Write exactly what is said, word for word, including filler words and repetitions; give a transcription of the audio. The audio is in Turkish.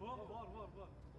Var var var var.